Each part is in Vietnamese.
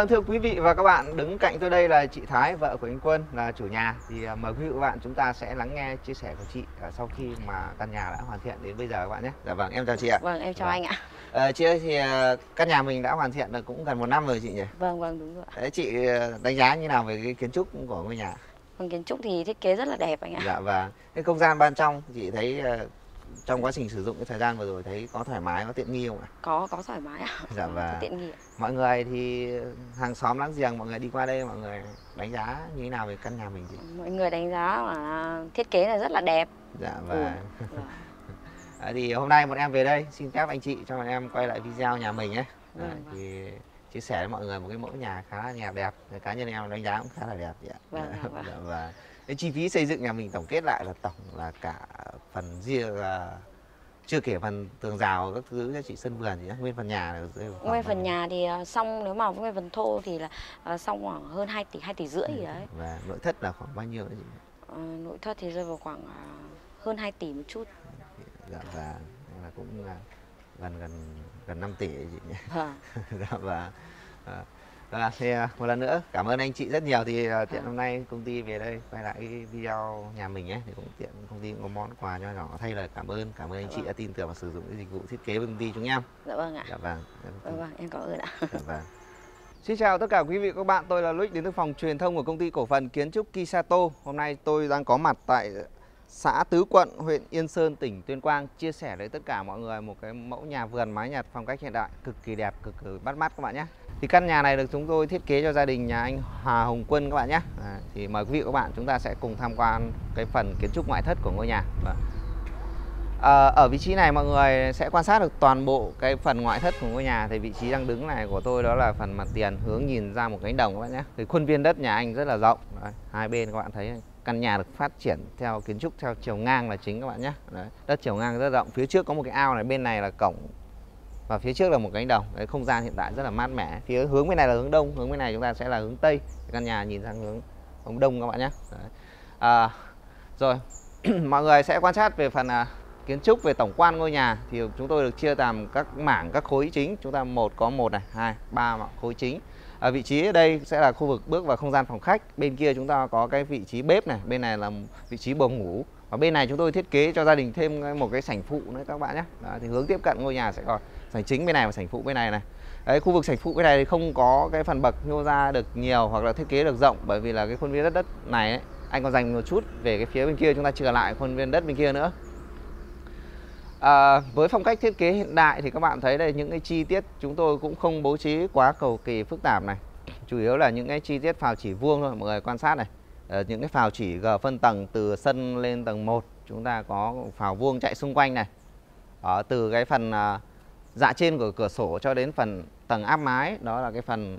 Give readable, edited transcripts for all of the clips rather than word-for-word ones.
Vâng, thưa quý vị và các bạn, đứng cạnh tôi đây là chị Thái, vợ của anh Quân, là chủ nhà. Thì mời quý vị và các bạn chúng ta sẽ lắng nghe chia sẻ của chị sau khi mà căn nhà đã hoàn thiện đến bây giờ các bạn nhé. Dạ vâng, em chào chị ạ. Vâng, em chào anh ạ. Chị ơi, thì căn nhà mình đã hoàn thiện là cũng gần 1 năm rồi chị nhỉ? Vâng, vâng, đúng rồi ạ. Đấy, chị đánh giá như nào về cái kiến trúc của ngôi nhà? Vâng, kiến trúc thì thiết kế rất là đẹp anh ạ. Dạ vâng. Cái không gian ban trong chị thấy trong quá trình sử dụng cái thời gian vừa rồi thấy có thoải mái, có tiện nghi không ạ? Có thoải mái ạ. Dạ vâng. Tiện nghi ạ. Mọi người thì hàng xóm láng giềng, mọi người đi qua đây, mọi người đánh giá như thế nào về căn nhà mình chị? Mọi người đánh giá là thiết kế là rất là đẹp. Dạ vâng. Thì hôm nay bọn em về đây xin phép anh chị cho bọn em quay lại video nhà mình ấy. Đấy, thì chia sẻ với mọi người một cái mẫu nhà khá là nhà đẹp, cá nhân em đánh giá cũng khá là đẹp vậy ạ. Vâng, vâng. Dạ vâng. Cái chi phí xây dựng nhà mình tổng kết lại là cả phần ria là chưa kể phần tường rào các thứ các chị, sân vườn gì đó, nguyên phần nhà là nguyên phần nhà thì xong, nếu mà nguyên phần thô thì là xong khoảng hơn 2 tỷ 2,5 tỷ gì đấy. Và nội thất là khoảng bao nhiêu đấy chị? Nội thất thì rơi vào khoảng hơn 2 tỷ một chút. Dạ vâng, là cũng gần 5 tỷ đấy chị nhé. Vâng. Dạ vâng. Thì một lần nữa cảm ơn anh chị rất nhiều. Thì tiện hôm nay công ty về đây quay lại cái video nhà mình ấy, thì cũng tiện công ty có món quà nho nhỏ thay lời cảm ơn anh chị đã tin tưởng và sử dụng cái dịch vụ thiết kế của công ty chúng em. Dạ vâng ạ. Dạ vâng. Dạ vâng, em cảm ơn ạ. Dạ vâng. Xin chào tất cả quý vị và các bạn, tôi là Luick đến từ phòng truyền thông của công ty cổ phần kiến trúc Kisato. Hôm nay tôi đang có mặt tại xã Tứ Quận, huyện Yên Sơn, tỉnh Tuyên Quang, chia sẻ với tất cả mọi người một cái mẫu nhà vườn mái Nhật phong cách hiện đại cực kỳ đẹp, cực kỳ bắt mắt các bạn nhé. Thì căn nhà này được chúng tôi thiết kế cho gia đình nhà anh Hà Hồng Quân các bạn nhé. Thì mời quý vị và các bạn chúng ta sẽ cùng tham quan cái phần kiến trúc ngoại thất của ngôi nhà. Ở vị trí này mọi người sẽ quan sát được toàn bộ cái phần ngoại thất của ngôi nhà. Thì vị trí đang đứng này của tôi đó là phần mặt tiền hướng nhìn ra một cánh đồng các bạn nhé. Thì khuôn viên đất nhà anh rất là rộng. Đấy, hai bên các bạn thấy căn nhà được phát triển theo kiến trúc theo chiều ngang là chính các bạn nhé. Đấy, đất chiều ngang rất rộng, phía trước có một cái ao này, bên này là cổng và phía trước là một cánh đồng. Đấy, không gian hiện tại rất là mát mẻ. Phía hướng bên này là hướng đông, hướng bên này chúng ta sẽ là hướng tây. Căn nhà nhìn sang hướng đông các bạn nhé. Đấy. Rồi mọi người sẽ quan sát về phần kiến trúc, về tổng quan ngôi nhà. Thì chúng tôi được chia làm các mảng, các khối chính. Chúng ta có một này, 2, 3 khối chính. Ở vị trí ở đây sẽ là khu vực bước vào không gian phòng khách. Bên kia chúng ta có cái vị trí bếp này, bên này là vị trí buồng ngủ. Và bên này chúng tôi thiết kế cho gia đình thêm một cái sảnh phụ nữa các bạn nhé. Đó, thì hướng tiếp cận ngôi nhà sẽ còn sảnh chính bên này và sảnh phụ bên này này. Đấy, khu vực sảnh phụ bên này thì không có cái phần bậc nhô ra được nhiều hoặc là thiết kế được rộng, bởi vì là cái khuôn viên đất này ấy, anh còn dành một chút về cái phía bên kia, chúng ta chừa lại khuôn viên đất bên kia nữa. Với phong cách thiết kế hiện đại thì các bạn thấy đây, những cái chi tiết chúng tôi cũng không bố trí quá cầu kỳ phức tạp này. Chủ yếu là những cái chi tiết phào chỉ vuông thôi, mọi người quan sát này. Những cái phào chỉ phân tầng từ sân lên tầng 1, chúng ta có phào vuông chạy xung quanh này. Từ cái phần dạ trên của cửa sổ cho đến phần tầng áp mái, đó là cái phần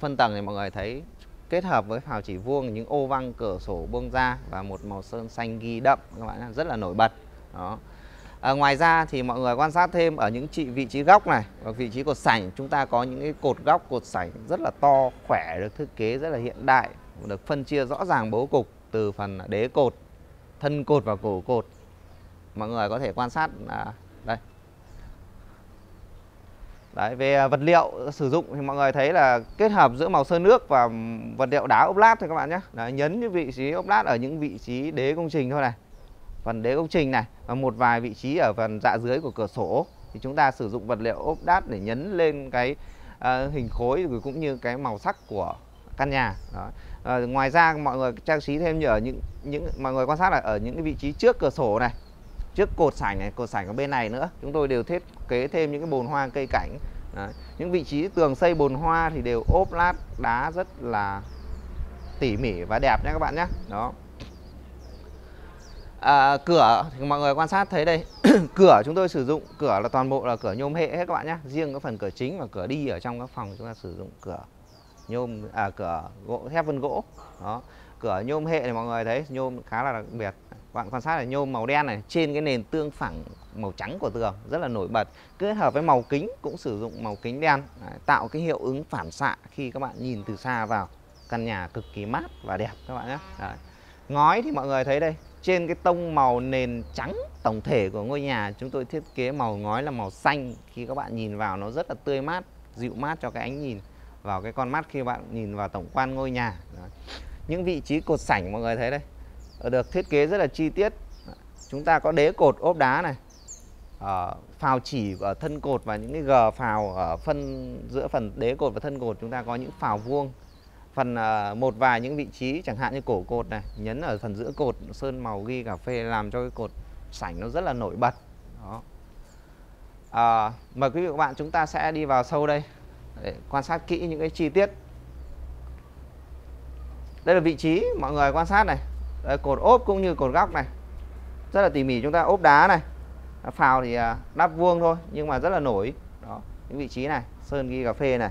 phân tầng thì mọi người thấy kết hợp với phào chỉ vuông, những ô văng cửa sổ buông ra và một màu sơn xanh ghi đậm các bạn, rất là nổi bật. Đó. Ngoài ra thì mọi người quan sát thêm ở những vị trí góc này và vị trí cột sảnh, chúng ta có những cái cột góc, cột sảnh rất là to, khỏe, được thiết kế rất là hiện đại, được phân chia rõ ràng bố cục từ phần đế cột, thân cột và cổ cột. Mọi người có thể quan sát đây. Đấy, về vật liệu sử dụng thì mọi người thấy là kết hợp giữa màu sơn nước và vật liệu đá ốp lát thôi các bạn nhé. Đấy, nhấn những vị trí ốp lát ở những vị trí đế công trình thôi này, phần đế công trình này và một vài vị trí ở phần dạ dưới của cửa sổ thì chúng ta sử dụng vật liệu ốp đát để nhấn lên cái hình khối cũng như cái màu sắc của căn nhà. Đó. Ngoài ra mọi người trang trí thêm như ở những mọi người quan sát là ở những cái vị trí trước cửa sổ này, trước cột sảnh này, cột sảnh ở bên này nữa, chúng tôi đều thiết kế thêm những cái bồn hoa cây cảnh. Đó. Những vị trí tường xây bồn hoa thì đều ốp lát đá rất là tỉ mỉ và đẹp nhé các bạn nhé. Đó. Cửa thì mọi người quan sát thấy đây cửa chúng tôi sử dụng cửa là toàn bộ là cửa nhôm hệ hết các bạn nhé. Riêng cái phần cửa chính và cửa đi ở trong các phòng chúng ta sử dụng cửa nhôm, cửa gỗ thép vân gỗ. Đó, cửa nhôm hệ này mọi người thấy nhôm khá là đặc biệt. Bạn quan sát là nhôm màu đen này trên cái nền tương phẳng màu trắng của tường rất là nổi bật, kết hợp với màu kính cũng sử dụng màu kính đen. Đấy, tạo cái hiệu ứng phản xạ khi các bạn nhìn từ xa vào căn nhà cực kỳ mát và đẹp các bạn nhé. Đấy. Ngói thì mọi người thấy đây, trên cái tông màu nền trắng tổng thể của ngôi nhà chúng tôi thiết kế màu ngói là màu xanh, khi các bạn nhìn vào nó rất là tươi mát, dịu mát cho cái ánh nhìn vào cái con mắt khi bạn nhìn vào tổng quan ngôi nhà. Đấy. Những vị trí cột sảnh mọi người thấy đây, được thiết kế rất là chi tiết. Chúng ta có đế cột ốp đá này, phào chỉ ở thân cột và những cái gờ phào ở phân giữa phần đế cột và thân cột. Chúng ta có những phào vuông. Phần một vài những vị trí chẳng hạn như cổ cột này, nhấn ở phần giữa cột, sơn màu ghi cà phê làm cho cái cột sảnh nó rất là nổi bật. Đó. Mời quý vị và các bạn, chúng ta sẽ đi vào sâu đây để quan sát kỹ những cái chi tiết. Đây là vị trí mọi người quan sát này. Đây, cột ốp cũng như cột góc này rất là tỉ mỉ. Chúng ta ốp đá này, phào thì đắp vuông thôi nhưng mà rất là nổi. Đó, những vị trí này sơn ghi cà phê này.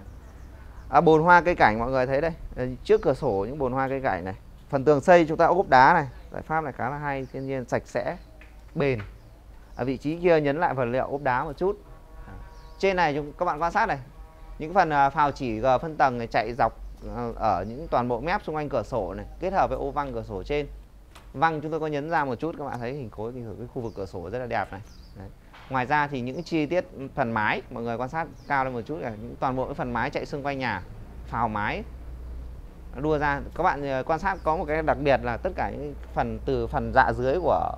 Bồn hoa cây cảnh mọi người thấy đây, trước cửa sổ những bồn hoa cây cảnh này. Phần tường xây chúng ta ốp đá này, giải pháp này khá là hay, thiên nhiên, sạch sẽ, bền. Ở vị trí kia nhấn lại vật liệu ốp đá một chút. Trên này các bạn quan sát này, những phần phào chỉ gờ phân tầng này chạy dọc ở những toàn bộ mép xung quanh cửa sổ này, kết hợp với ô văng cửa sổ trên. Văng chúng tôi có nhấn ra một chút, các bạn thấy hình khối cái khu vực cửa sổ rất là đẹp này. Đấy. Ngoài ra thì những chi tiết phần mái mọi người quan sát cao lên một chút, là những toàn bộ cái phần mái chạy xung quanh nhà, phào mái đua ra. Các bạn quan sát có một cái đặc biệt là tất cả những phần từ phần dạ dưới của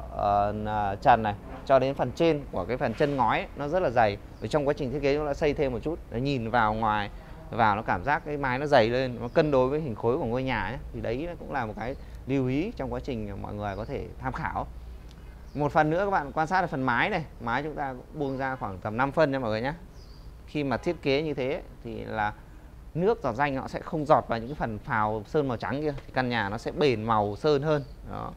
trần này cho đến phần trên của cái phần chân ngói ấy, nó rất là dày. Ở trong quá trình thiết kế chúng ta xây thêm một chút để nhìn vào ngoài vào nó cảm giác cái mái nó dày lên, nó cân đối với hình khối của ngôi nhà ấy. Thì đấy cũng là một cái lưu ý trong quá trình mọi người có thể tham khảo. Một phần nữa các bạn quan sát là phần mái này, mái chúng ta buông ra khoảng tầm 5 phân nha mọi người nhé. Khi mà thiết kế như thế thì là nước giọt ranh nó sẽ không giọt vào những cái phần phào sơn màu trắng kia, thì căn nhà nó sẽ bền màu sơn hơn. Đó.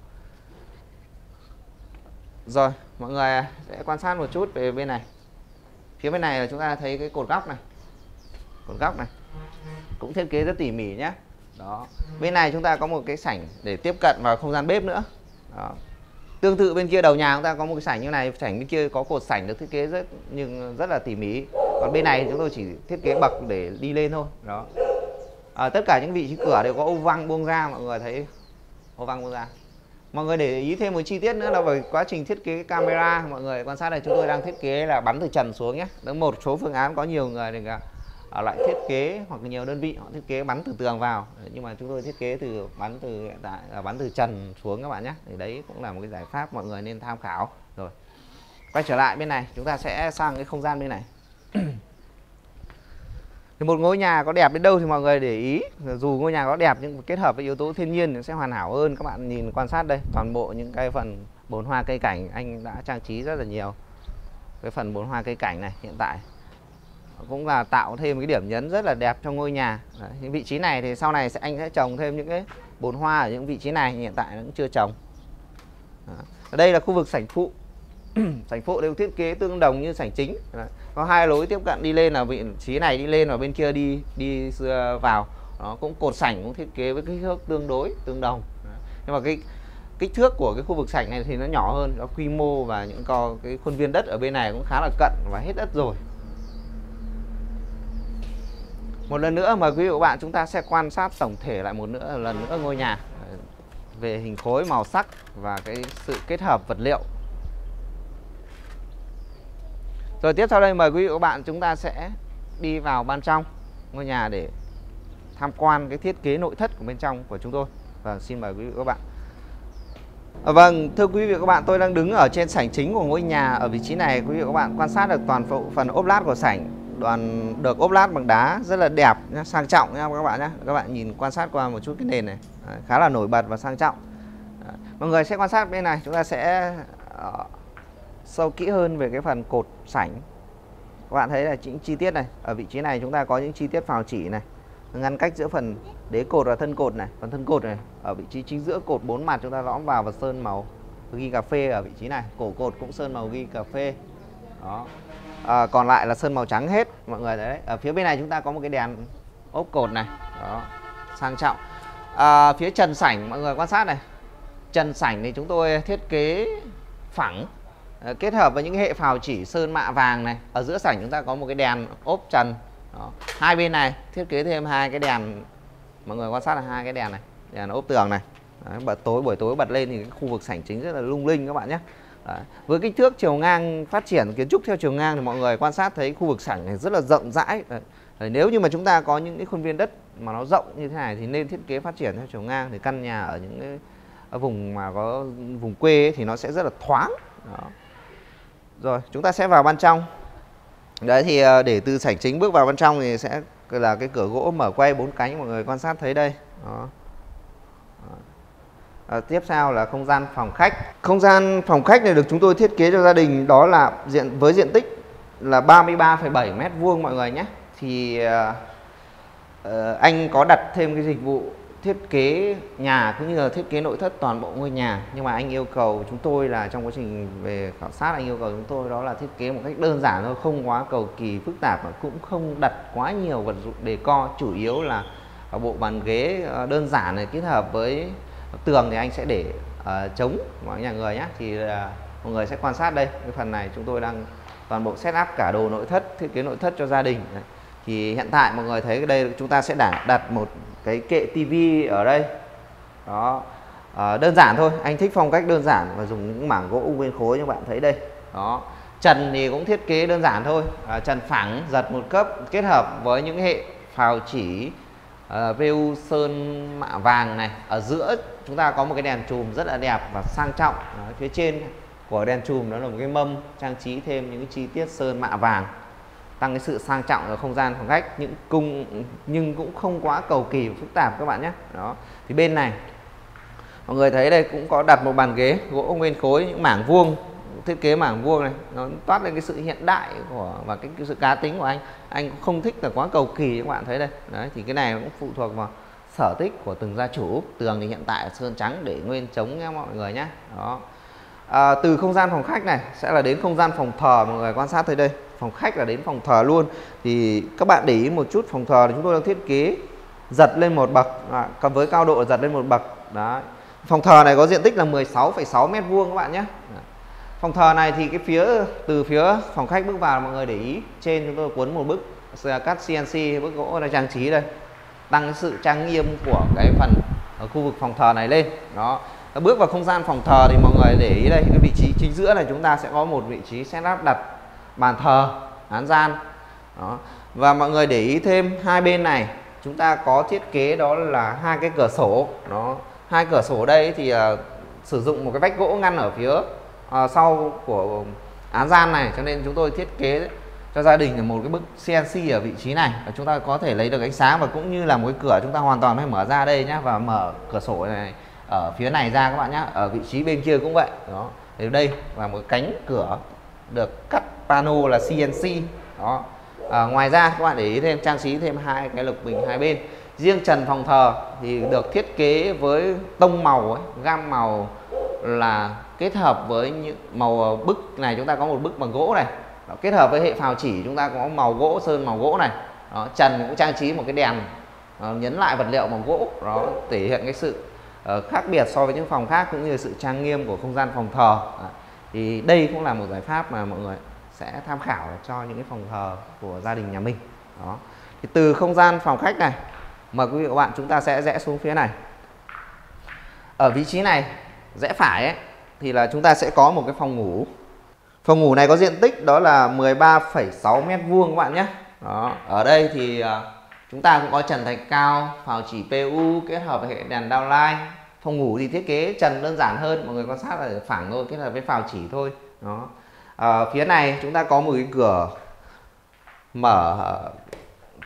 Rồi mọi người sẽ quan sát một chút về bên này. Phía bên này là chúng ta thấy cái cột góc này, cột góc này cũng thiết kế rất tỉ mỉ nhé. Đó. Bên này chúng ta có một cái sảnh để tiếp cận vào không gian bếp nữa. Đó. Tương tự bên kia đầu nhà chúng ta có một cái sảnh như này, sảnh bên kia có cột sảnh được thiết kế rất là tỉ mỉ. Còn bên này chúng tôi chỉ thiết kế bậc để đi lên thôi. Đó. Tất cả những vị trí cửa đều có ô văng buông ra, mọi người thấy ô văng buông ra. Mọi người để ý thêm một chi tiết nữa là về quá trình thiết kế camera, mọi người quan sát này, chúng tôi đang thiết kế là bắn từ trần xuống nhé. Đó, một số phương án có nhiều người để lại thiết kế, hoặc nhiều đơn vị họ thiết kế bắn từ tường vào, nhưng mà chúng tôi thiết kế từ bắn từ trần xuống các bạn nhé. Thì đấy cũng là một cái giải pháp mọi người nên tham khảo. Rồi quay trở lại bên này, chúng ta sẽ sang cái không gian bên này. Thì một ngôi nhà có đẹp đến đâu thì mọi người để ý, dù ngôi nhà có đẹp nhưng kết hợp với yếu tố thiên nhiên sẽ hoàn hảo hơn. Các bạn nhìn quan sát đây, toàn bộ những cái phần bồn hoa cây cảnh anh đã trang trí rất là nhiều. Cái phần bồn hoa cây cảnh này hiện tại cũng là tạo thêm cái điểm nhấn rất là đẹp cho ngôi nhà. Đấy, những vị trí này thì sau này anh sẽ trồng thêm những cái bồn hoa ở những vị trí này, hiện tại nó cũng chưa trồng. Đó. Ở đây là khu vực sảnh phụ. Sảnh phụ đều thiết kế tương đồng như sảnh chính. Đấy. Có hai lối tiếp cận đi lên, là vị trí này đi lên và bên kia đi vào. Nó cũng cột sảnh cũng thiết kế với kích thước tương đối tương đồng. Đấy. Nhưng mà cái kích thước của cái khu vực sảnh này thì nó nhỏ hơn, nó quy mô và những cái khuôn viên đất ở bên này cũng khá là cận và hết đất rồi. Một lần nữa mời quý vị và các bạn, chúng ta sẽ quan sát tổng thể lại một lần nữa ngôi nhà về hình khối, màu sắc và cái sự kết hợp vật liệu. Rồi tiếp theo đây mời quý vị và các bạn, chúng ta sẽ đi vào bên trong ngôi nhà để tham quan cái thiết kế nội thất của bên trong của chúng tôi. Và xin mời quý vị và các bạn. Vâng, thưa quý vị và các bạn, tôi đang đứng ở trên sảnh chính của ngôi nhà. Ở vị trí này quý vị và các bạn quan sát được toàn phần ốp lát của sảnh. Đoàn được ốp lát bằng đá rất là đẹp, sang trọng nha các bạn nhé. Các bạn nhìn quan sát qua một chút cái nền này, khá là nổi bật và sang trọng. Mọi người sẽ quan sát bên này, chúng ta sẽ sâu kỹ hơn về cái phần cột sảnh. Các bạn thấy là những chi tiết này, ở vị trí này chúng ta có những chi tiết phào chỉ này, ngăn cách giữa phần đế cột và thân cột này. Phần thân cột này ở vị trí chính giữa cột, bốn mặt chúng ta lõm vào và sơn màu ghi cà phê ở vị trí này. Cổ cột cũng sơn màu ghi cà phê. Đó. Còn lại là sơn màu trắng hết mọi người đấy. Ở phía bên này chúng ta có một cái đèn ốp cột này. Đó, sang trọng. Phía trần sảnh mọi người quan sát này, trần sảnh thì chúng tôi thiết kế phẳng, kết hợp với những hệ phào chỉ sơn mạ vàng này. Ở giữa sảnh chúng ta có một cái đèn ốp trần. Đó. Hai bên này thiết kế thêm hai cái đèn, mọi người quan sát là hai cái đèn này, đèn ốp tường này. Đấy, buổi tối bật lên thì cái khu vực sảnh chính rất là lung linh các bạn nhé. Đấy. Với kích thước chiều ngang, phát triển kiến trúc theo chiều ngang thì mọi người quan sát thấy khu vực sảnh này rất là rộng rãi. Đấy. Nếu như mà chúng ta có những cái khuôn viên đất mà nó rộng như thế này thì nên thiết kế phát triển theo chiều ngang, để căn nhà ở những cái ở vùng mà có vùng quê ấy, thì nó sẽ rất là thoáng. Đó. Rồi chúng ta sẽ vào ban trong. Đấy thì để từ sảnh chính bước vào ban trong thì sẽ là cái cửa gỗ mở quay 4 cánh, mọi người quan sát thấy đây. Đó. Tiếp theo là không gian phòng khách. Không gian phòng khách này được chúng tôi thiết kế cho gia đình, đó là với diện tích là 33,7 m² mọi người nhé. Thì anh có đặt thêm cái dịch vụ thiết kế nhà cũng như là thiết kế nội thất toàn bộ ngôi nhà, nhưng mà anh yêu cầu chúng tôi là trong quá trình về khảo sát, anh yêu cầu chúng tôi đó là thiết kế một cách đơn giản thôi, không quá cầu kỳ phức tạp mà cũng không đặt quá nhiều vật dụng decor, chủ yếu là bộ bàn ghế đơn giản này kết hợp với tường thì anh sẽ để trống mọi nhà người nhé. Thì mọi người sẽ quan sát đây, cái phần này chúng tôi đang toàn bộ setup cả đồ nội thất, thiết kế nội thất cho gia đình. Thì hiện tại mọi người thấy cái đây chúng ta sẽ đặt một cái kệ tivi ở đây. Đó. Đơn giản thôi, anh thích phong cách đơn giản và dùng những mảng gỗ nguyên khối như bạn thấy đây. Đó. Trần thì cũng thiết kế đơn giản thôi, trần phẳng giật 1 cấp kết hợp với những hệ phào chỉ PU sơn mạ vàng này. Ở giữa chúng ta có một cái đèn chùm rất là đẹp và sang trọng. Đó, phía trên của đèn chùm đó là một cái mâm trang trí thêm những cái chi tiết sơn mạ vàng, tăng cái sự sang trọng ở không gian phòng khách, nhưng cũng không quá cầu kỳ và phức tạp các bạn nhé. Đó. Thì bên này mọi người thấy đây cũng có đặt một bàn ghế gỗ nguyên khối, những mảng vuông, thiết kế mảng vuông này, nó toát lên cái sự hiện đại của và cái sự cá tính của anh. Anh cũng không thích là quá cầu kỳ các bạn thấy đây. Đấy, thì cái này cũng phụ thuộc vào sở thích của từng gia chủ. Tường thì hiện tại sơn trắng để nguyên trống nha mọi người nhé. Đó. Từ không gian phòng khách này sẽ là đến không gian phòng thờ, mọi người quan sát thấy đây, phòng khách là đến phòng thờ luôn. Thì các bạn để ý một chút, phòng thờ thì chúng tôi đang thiết kế giật lên 1 bậc, với cao độ giật lên 1 bậc. Đó. Phòng thờ này có diện tích là 16,6 m² các bạn nhé. Phòng thờ này thì từ phía phòng khách bước vào, mọi người để ý trên chúng tôi cuốn một bức cắt CNC, bức gỗ là trang trí đây, tăng sự trang nghiêm của cái phần ở khu vực phòng thờ này lên. Đó. Bước vào không gian phòng thờ thì mọi người để ý đây, cái vị trí chính giữa này chúng ta sẽ có một vị trí sẽ lắp đặt bàn thờ, án gian. Đó. Và mọi người để ý thêm hai bên này chúng ta có thiết kế đó là 2 cái cửa sổ. Đó. 2 cửa sổ đây thì sử dụng một cái vách gỗ ngăn ở phía sau của án gian này, cho nên chúng tôi thiết kế cho gia đình là một cái bức CNC ở vị trí này, và chúng ta có thể lấy được ánh sáng, và cũng như là một cái cửa chúng ta hoàn toàn phải mở ra đây nhé, và mở cửa sổ này ở phía này ra các bạn nhé, ở vị trí bên kia cũng vậy. Đó. Thì đây là một cánh cửa được cắt pano là CNC. Đó. Ngoài ra các bạn để ý thêm trang trí thêm 2 cái lục bình 2 bên. Riêng trần phòng thờ thì được thiết kế với tông màu ấy, gam màu là kết hợp với những màu bức này, chúng ta có một bức bằng gỗ này. Đó. Kết hợp với hệ phào chỉ chúng ta có màu gỗ, sơn màu gỗ này. Đó. Trần cũng trang trí một cái đèn nhấn lại vật liệu bằng gỗ. Đó. Thể hiện cái sự khác biệt so với những phòng khác, cũng như sự trang nghiêm của không gian phòng thờ. Đó. Thì đây cũng là một giải pháp mà mọi người sẽ tham khảo cho những cái phòng thờ của gia đình nhà mình. Đó. Thì từ không gian phòng khách này, mời quý vị và các bạn chúng ta sẽ rẽ xuống phía này. Ở vị trí này rẽ phải ấy, thì là chúng ta sẽ có một cái phòng ngủ. Phòng ngủ này có diện tích đó là 13,6 m² các bạn nhé. Đó. Ở đây thì chúng ta cũng có trần thạch cao, phào chỉ PU kết hợp với hệ đèn downlight. Phòng ngủ thì thiết kế trần đơn giản hơn, mọi người quan sát là phẳng thôi, kết hợp với phào chỉ thôi. Đó. Phía này chúng ta có một cái cửa mở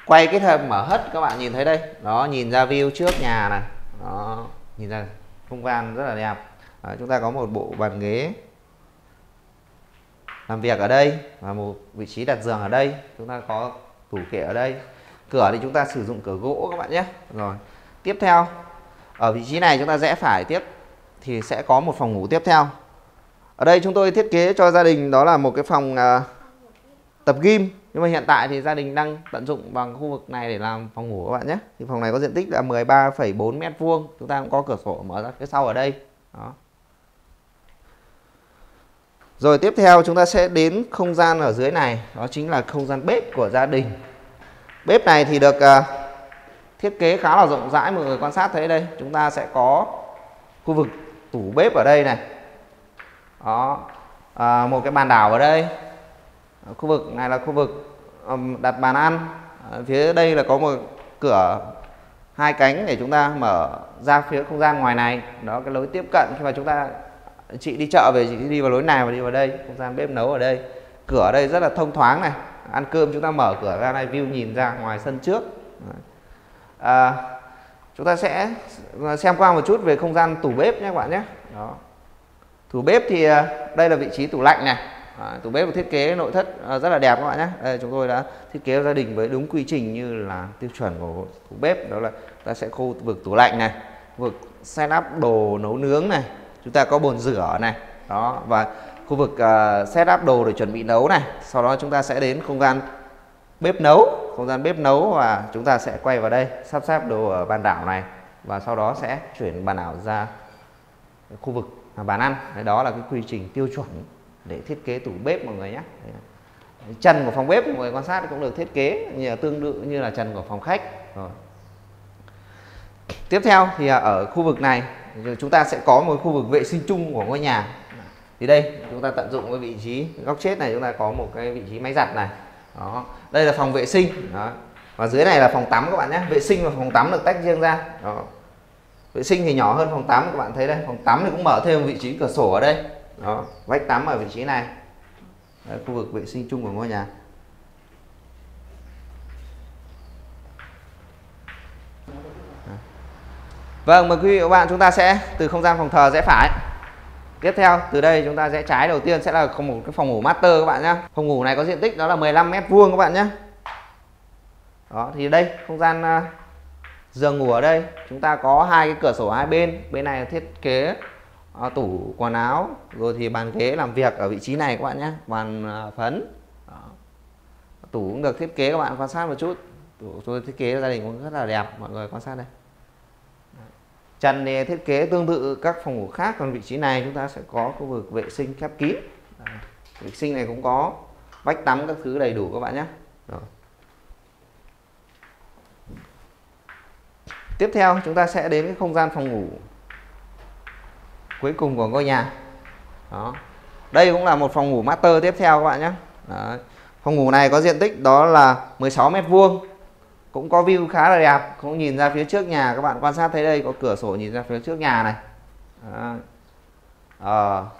quay kết hợp mở hất, các bạn nhìn thấy đây. Đó, nhìn ra view trước nhà này. Đó, nhìn ra không gian rất là đẹp. Đó, chúng ta có một bộ bàn ghế làm việc ở đây, và một vị trí đặt giường ở đây, chúng ta có tủ kệ ở đây. Cửa thì chúng ta sử dụng cửa gỗ các bạn nhé. Rồi, tiếp theo ở vị trí này chúng ta rẽ phải tiếp thì sẽ có một phòng ngủ tiếp theo. Ở đây chúng tôi thiết kế cho gia đình đó là một cái phòng tập gym, nhưng mà hiện tại thì gia đình đang tận dụng bằng khu vực này để làm phòng ngủ các bạn nhé. Thì phòng này có diện tích là 13,4 m², chúng ta cũng có cửa sổ mở ra phía sau ở đây. Đó. Rồi tiếp theo chúng ta sẽ đến không gian ở dưới này, đó chính là không gian bếp của gia đình. Bếp này thì được thiết kế khá là rộng rãi, mọi người quan sát thấy đây, chúng ta sẽ có khu vực tủ bếp ở đây này. Đó, một cái bàn đảo ở đây. Khu vực này là khu vực đặt bàn ăn, Phía đây là có một cửa hai cánh để chúng ta mở ra phía không gian ngoài này. Đó, cái lối tiếp cận khi mà chúng ta, chị đi chợ về chị đi vào lối nào và đi vào đây, không gian bếp nấu ở đây. Cửa ở đây rất là thông thoáng này. Ăn cơm chúng ta mở cửa ra này, view nhìn ra ngoài sân trước. Chúng ta sẽ xem qua một chút về không gian tủ bếp nhé các bạn nhé. Đó. Tủ bếp thì đây là vị trí tủ lạnh này. Tủ bếp có thiết kế nội thất rất là đẹp các bạn nhé. Đây, chúng tôi đã thiết kế gia đình với đúng quy trình như là tiêu chuẩn của tủ bếp. Đó là ta sẽ khu vực tủ lạnh này, vực set up đồ nấu nướng này, chúng ta có bồn rửa này, đó, và khu vực set up đồ để chuẩn bị nấu này. Sau đó chúng ta sẽ đến không gian bếp nấu, và chúng ta sẽ quay vào đây sắp xếp đồ ở bàn đảo này và sau đó sẽ chuyển bàn đảo ra khu vực bàn ăn. Đó là cái quy trình tiêu chuẩn để thiết kế tủ bếp mọi người nhé. Trần của phòng bếp mọi người quan sát cũng được thiết kế tương tự như là trần của phòng khách. Rồi. Tiếp theo thì ở khu vực này chúng ta sẽ có một khu vực vệ sinh chung của ngôi nhà. Thì đây chúng ta tận dụng cái vị trí góc chết này, chúng ta có một cái vị trí máy giặt này. Đó. Đây là phòng vệ sinh. Đó. Và dưới này là phòng tắm các bạn nhé. Vệ sinh và phòng tắm được tách riêng ra. Đó. Vệ sinh thì nhỏ hơn phòng tắm, các bạn thấy đây. Phòng tắm thì cũng mở thêm vị trí cửa sổ ở đây. Đó. Vách tắm ở vị trí này. Đấy, khu vực vệ sinh chung của ngôi nhà. Vâng, mời quý vị và các bạn, chúng ta sẽ từ không gian phòng thờ rẽ phải. Tiếp theo từ đây chúng ta rẽ trái, đầu tiên sẽ là một cái phòng ngủ master các bạn nhé. Phòng ngủ này có diện tích đó là 15 m² các bạn nhé. Đó, thì đây không gian giường ngủ ở đây chúng ta có hai cái cửa sổ hai bên. Bên này là thiết kế tủ quần áo, rồi thì bàn ghế làm việc ở vị trí này các bạn nhé, bàn phấn. Đó. Tủ cũng được thiết kế, các bạn quan sát một chút. Tủ tôi thiết kế gia đình cũng rất là đẹp, mọi người quan sát đây. Trần thì thiết kế tương tự các phòng ngủ khác, còn vị trí này chúng ta sẽ có khu vực vệ sinh khép kín. Vệ sinh này cũng có vách tắm các thứ đầy đủ các bạn nhé. Rồi. Tiếp theo chúng ta sẽ đến cái không gian phòng ngủ cuối cùng của ngôi nhà. Đó. Đây cũng là một phòng ngủ master tiếp theo các bạn nhé. Đấy. Phòng ngủ này có diện tích đó là 16 m². Cũng có view khá là đẹp, cũng nhìn ra phía trước nhà, các bạn quan sát thấy đây có cửa sổ nhìn ra phía trước nhà này.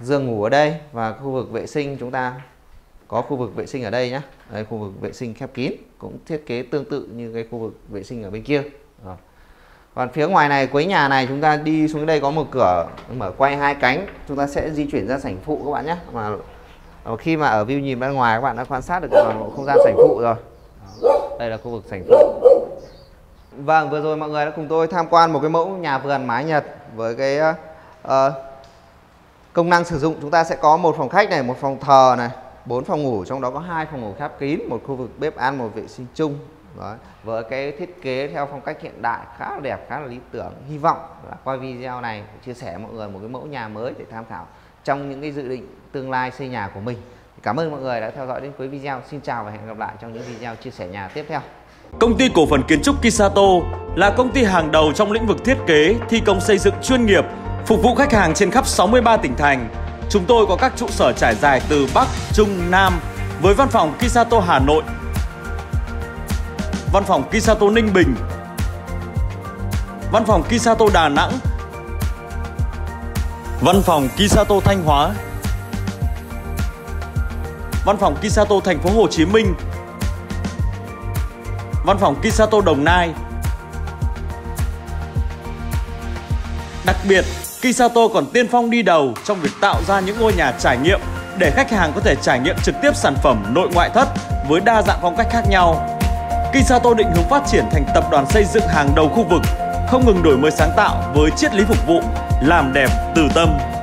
Giường ngủ ở đây và khu vực vệ sinh chúng ta có khu vực vệ sinh ở đây nhé. Đây, khu vực vệ sinh khép kín cũng thiết kế tương tự như cái khu vực vệ sinh ở bên kia. Còn phía ngoài này, cuối nhà này chúng ta đi xuống đây có một cửa mở quay hai cánh, chúng ta sẽ di chuyển ra sảnh phụ các bạn nhé. Mà khi mà ở view nhìn ra ngoài, các bạn đã quan sát được toàn bộ không gian sảnh phụ rồi. Đây là khu vực sảnh phụ. Vâng, vừa rồi mọi người đã cùng tôi tham quan một cái mẫu nhà vườn mái Nhật với cái công năng sử dụng. Chúng ta sẽ có một phòng khách này, một phòng thờ này, 4 phòng ngủ, trong đó có 2 phòng ngủ khép kín, một khu vực bếp ăn, một vệ sinh chung. Đấy. Với cái thiết kế theo phong cách hiện đại khá là đẹp, khá là lý tưởng. Hy vọng là qua video này chia sẻ mọi người một cái mẫu nhà mới để tham khảo trong những cái dự định tương lai xây nhà của mình. Cảm ơn mọi người đã theo dõi đến cuối video. Xin chào và hẹn gặp lại trong những video chia sẻ nhà tiếp theo. Công ty cổ phần kiến trúc Kisato là công ty hàng đầu trong lĩnh vực thiết kế, thi công xây dựng chuyên nghiệp, phục vụ khách hàng trên khắp 63 tỉnh thành. Chúng tôi có các trụ sở trải dài từ Bắc, Trung, Nam với văn phòng Kisato Hà Nội, văn phòng Kisato Ninh Bình, văn phòng Kisato Đà Nẵng, văn phòng Kisato Thanh Hóa, văn phòng Kisato Thành phố Hồ Chí Minh, văn phòng Kisato Đồng Nai. Đặc biệt, Kisato còn tiên phong đi đầu trong việc tạo ra những ngôi nhà trải nghiệm để khách hàng có thể trải nghiệm trực tiếp sản phẩm nội ngoại thất với đa dạng phong cách khác nhau. Kisato định hướng phát triển thành tập đoàn xây dựng hàng đầu khu vực, không ngừng đổi mới sáng tạo với triết lý phục vụ, làm đẹp từ tâm.